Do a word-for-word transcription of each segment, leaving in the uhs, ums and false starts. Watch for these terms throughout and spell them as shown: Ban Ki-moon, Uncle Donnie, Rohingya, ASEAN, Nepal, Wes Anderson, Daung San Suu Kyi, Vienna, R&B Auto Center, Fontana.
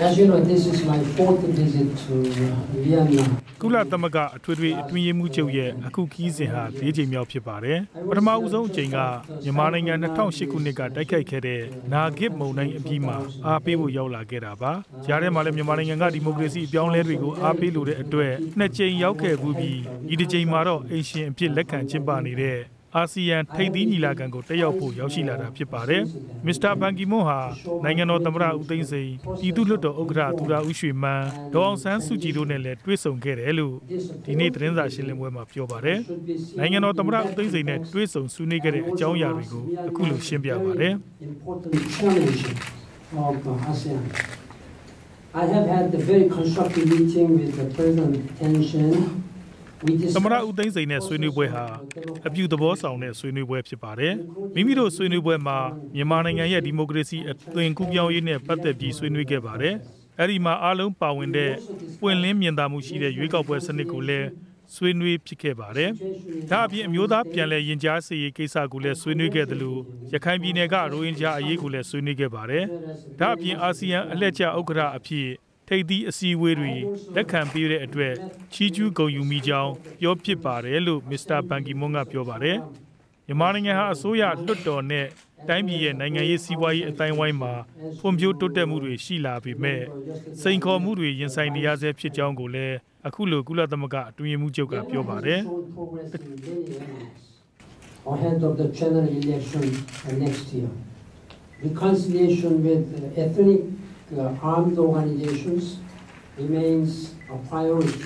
As you know, this is my fourth visit to Vienna. Kula Tamaga, Twitri, Twi Muche, a cookie had, Vijay Miopipare, but Mauzo Jenga, Yamana and the town Shikunika, Dakakere, Na Gibmona, Pima, Apibu Yola Geraba, Yare Malam Yamana and Democracy, Bion Lerigo, Apilu, Nache Yauke, Bubi, Idije Maro, Asian Pilekan, Chimbani there. ASEAN Taiti Nilagan ko tayyapo yaushila da phitpare Mister Ban Ki-moon ha naingano tamara Utain Sain pitu lotto ugra tura ushweman Daung San Suu Kyi do ne le twit song khae de lo dini trin sa shin lin pwe ma pyo pare naingano tamara Utain Sain ne twit song swinai khae de achaung ya rwi ko aku lo shin pya pare. I have had a very constructive meeting with the President Tension. Tamara Utain Sain ne swinai ha a few the boss on a swing web separe. Mimiro swing webma, Yamananga democracy at Twin Kukiao in a Patabi swing webare. Arima Alum Pow in there, when Lim Yandamushi, the Yuka Westernicole, swing web Chikebare. Tabi and Yoda Piale in Jasi, Kesagule, swing wegadalu, Yakambi Nega, Ruinja, Yegule, swing webare. Tabi Asian, Alecha Okra appear. Take the sea weary, that can be a dread. Chiju go you me jow, your pipare, look, Mister Ban Ki-moon Piovare. Your morning and half soya looked on it. Time ye and I see why a time wine ma, from you to the Muri, she laughed with me. Saying call Muri and sign the Azep Changole, Akulo Gula Damaga, to you Mujoka Piovare. Ahead of the general election next year, reconciliation with ethnic. The armed organizations remains a priority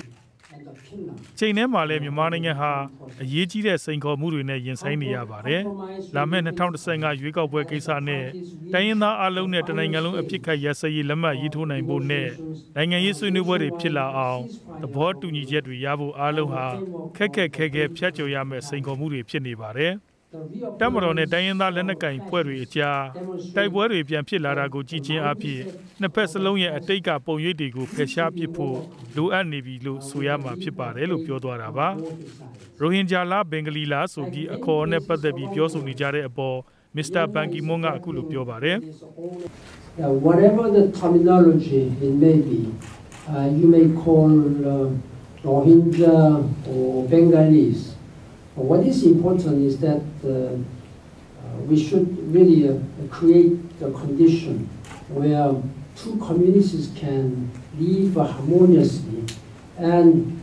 and a pillar. China Malay morning ha a yeji that saying called Murine in Sainia Bare, Lamen Town Sanga, you got work is on it. Diana alone at Nangaloo, a pika yasai lama, Yituna in Bonnet. Nanga is nobody pillar out. The board to Nijet Yabu Aloha, Keke Kege, Piacho Yam, saying called Muri Pini Bare. Tamarone Diana Lenaka in Puerto Rica, Taiwari Piampilarago, Gigi Api, Nepesalonia, a take up Poyedigo, Pesha Pipo, Luanivi, Lu Suyama, Piparello, Piodorava, Rohinjala, Bengalila, so be a corner, but the Biosu Nijare above Mister Ban Ki-moon Akulu Piovare. Whatever the terminology it may be, uh, you may call uh, Rohingya or Bengalis. What is important is that uh, we should really uh, create the condition where two communities can live harmoniously and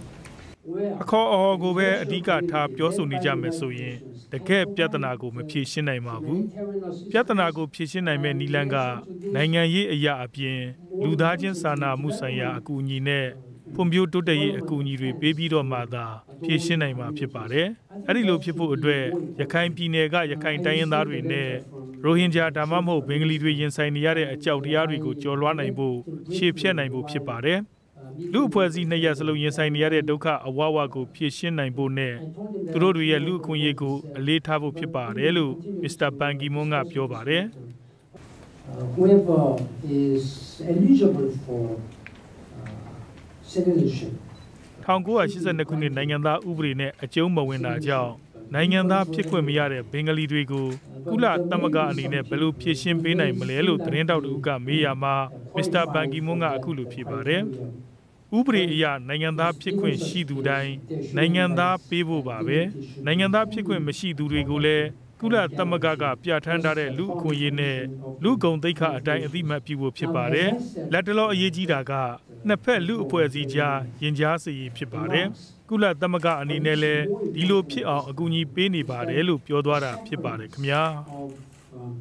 where a call or go where Dika Tap Yosuni Jamesuye, the Cap Piatanago, Pishinaimabu, Piatanago Pishinaiman Nilanga, Nanga Yea Apien, Ludajan Sana Musaya Akunine. Pombio to day a Kuniri, baby or mother, Pishinema Pipare, Arilo Pipo Adre, Yakain Pinega, Yakain Dianari Ne, Rohinja Damamo, Bengali Vian Sainiare, a child Yarigo, Jolwanaibo, Shipshanaibo Pipare, Lupazi Nayasalo Yansaniare Doka, Awawago, Pishinaibo Ne, Turoria Lukunyego, a late Tavo Piparelu, Mister Ban Ki-moon Piovare. Whoever is eligible for Tango is an economic Nanganda Ubrine, a Joma winner jaw. Nanganda Piquemiare, Bengali Drigo, Kula Tamaga and in a Belu Pishin Bena Malelu, Trenda Uga, Miyama, Mister Ban Ki-moon Akulu Pibare. Ubri ya Nanganda Piquen Shidu Dai, Nanganda Pibu Babe, Nanganda Piquen Mashidu Rigule, Kula Tamagaga, Piatandare, Luku Yene, Lukon Deka, Dai, the Mapibu Pibare, Latelo Yejidaga. Nepal Lupoezija, Yenjasi Pipare, Kula Damaga and Nele, Dilo Pia, Aguni Beni Bare, Lu Piodora, Pipare, Kmia.